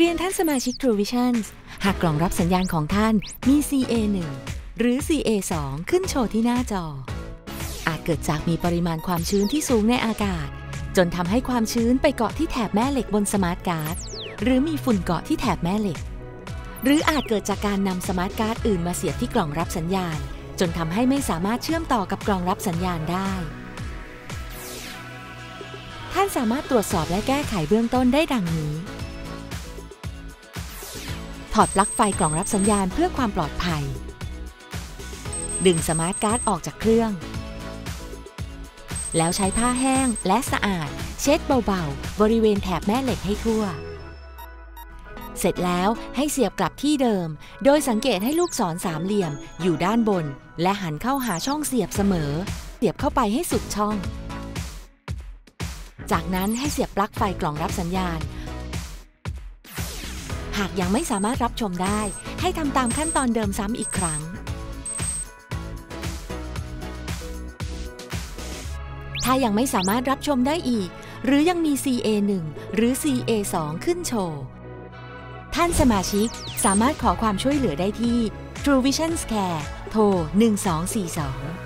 เรียนท่านสมาชิก TrueVisions หากกล่องรับสัญญาณของท่านมี CA1 หรือ CA2 ขึ้นโชว์ที่หน้าจออาจเกิดจากมีปริมาณความชื้นที่สูงในอากาศจนทำให้ความชื้นไปเกาะที่แถบแม่เหล็กบนสมาร์ทการ์ดหรือมีฝุ่นเกาะที่แถบแม่เหล็กหรืออาจเกิดจากการนำสมาร์ทการ์ดอื่นมาเสียบที่กล่องรับสัญญาณจนทำให้ไม่สามารถเชื่อมต่อกับกล่องรับสัญญาณได้ท่านสามารถตรวจสอบและแก้ไขเบื้องต้นได้ดังนี้ถอดปลั๊กไฟกล่องรับสัญญาณเพื่อความปลอดภัยดึงสมาร์ทการ์ดออกจากเครื่องแล้วใช้ผ้าแห้งและสะอาดเช็ดเบาๆบริเวณแถบแม่เหล็กให้ทั่วเสร็จแล้วให้เสียบกลับที่เดิมโดยสังเกตให้ลูกศรสามเหลี่ยมอยู่ด้านบนและหันเข้าหาช่องเสียบเสมอเสียบเข้าไปให้สุดช่องจากนั้นให้เสียบปลั๊กไฟกล่องรับสัญญาณหากยังไม่สามารถรับชมได้ให้ทำตามขั้นตอนเดิมซ้ำอีกครั้งถ้ายังไม่สามารถรับชมได้อีกหรือยังมี CA1 หรือ CA2 ขึ้นโชว์ท่านสมาชิกสามารถขอความช่วยเหลือได้ที่ TrueVisions Care โทร 1242